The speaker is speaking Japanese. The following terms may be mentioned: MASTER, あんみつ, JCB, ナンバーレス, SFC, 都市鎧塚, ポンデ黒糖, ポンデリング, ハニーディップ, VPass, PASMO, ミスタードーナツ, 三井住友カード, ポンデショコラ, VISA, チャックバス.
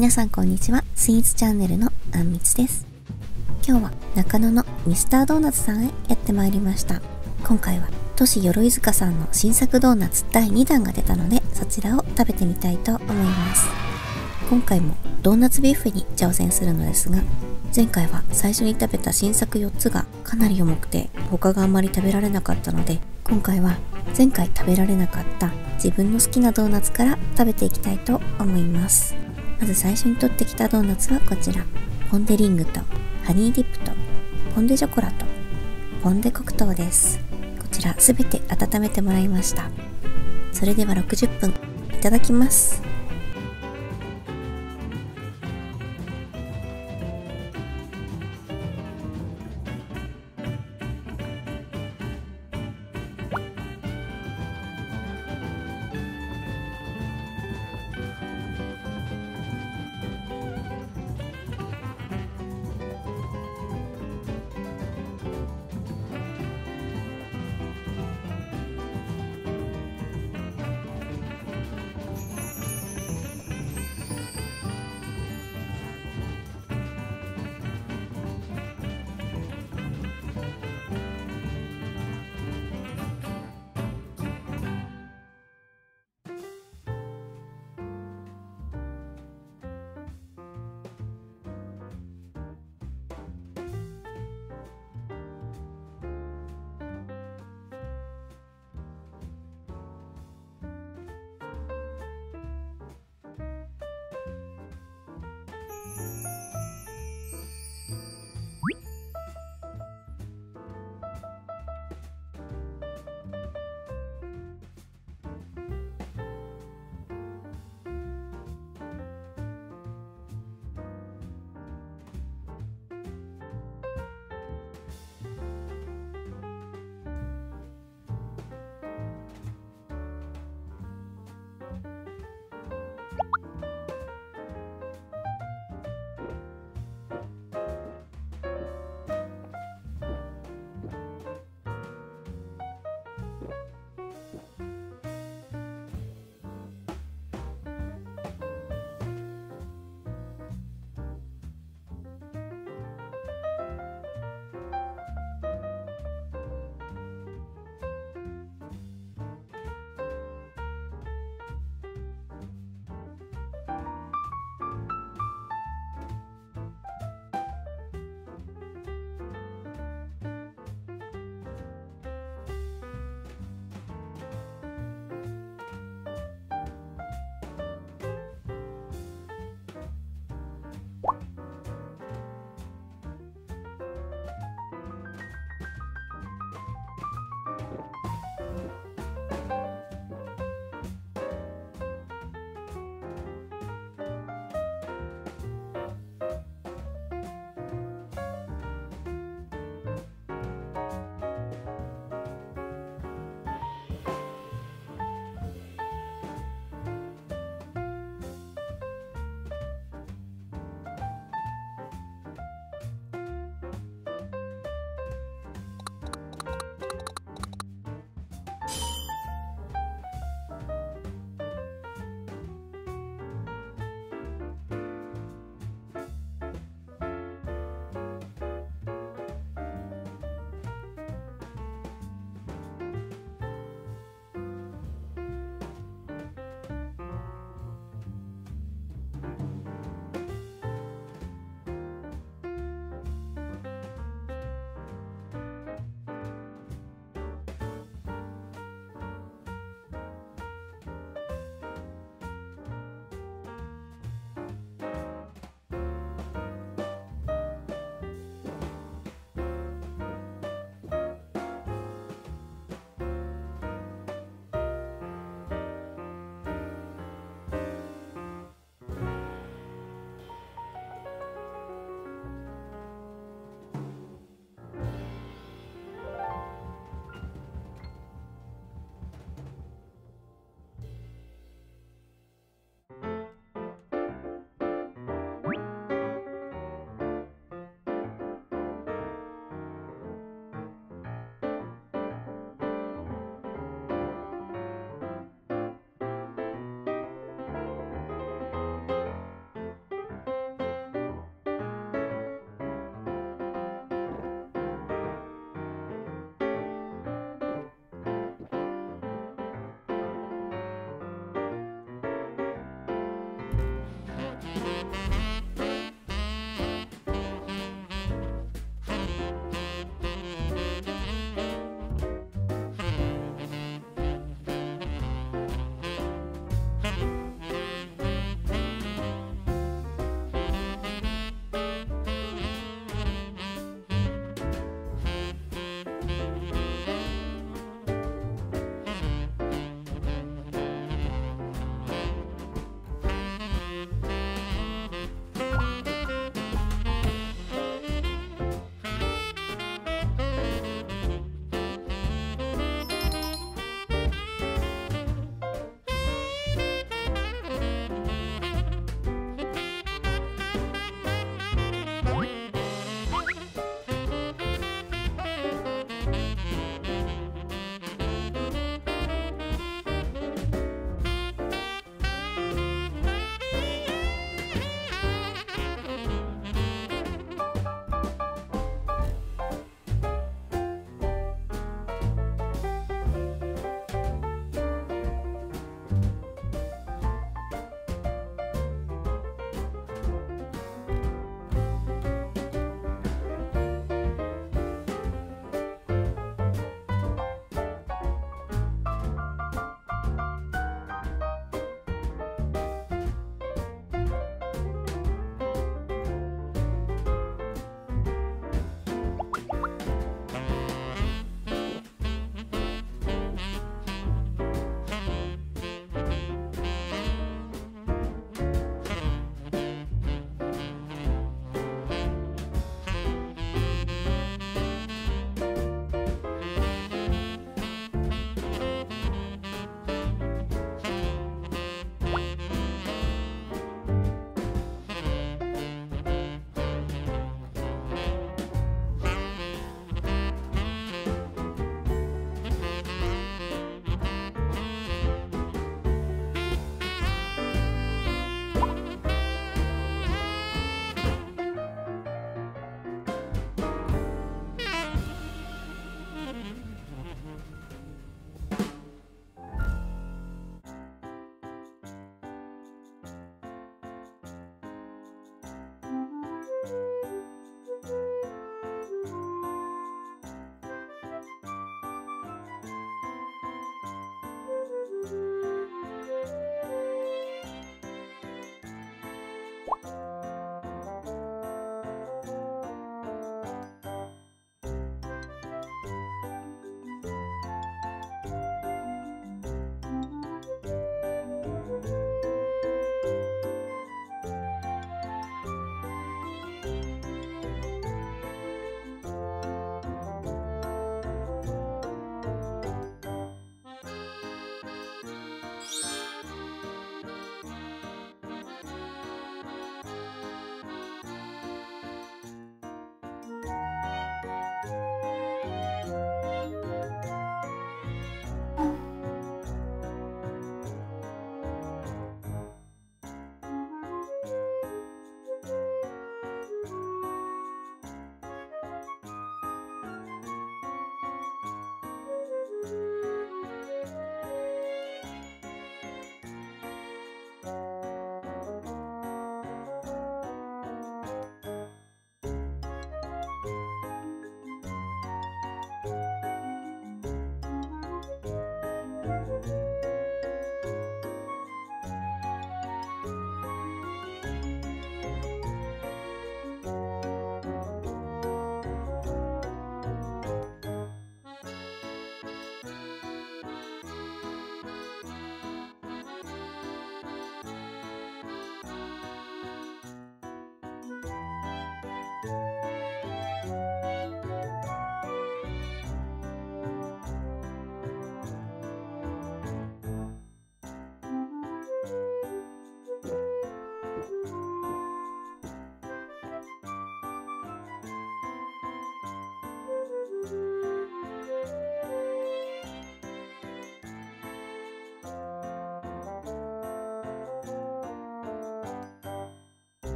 皆さんこんにちは。スイーツチャンネルのあんみつです。今日は中野のミスタードーナツさんへやってまいりました。今回は都市鎧塚さんの新作ドーナツ第2弾が出たので、そちらを食べてみたいと思います。今回もドーナツビュッフェに挑戦するのですが、前回は最初に食べた新作4つがかなり重くて他があんまり食べられなかったので、今回は前回食べられなかった自分の好きなドーナツから食べていきたいと思います。まず最初に取ってきたドーナツはこちら、ポンデリングとハニーディップとポンデショコラとポンデ黒糖です。こちらすべて温めてもらいました。それでは60分いただきます。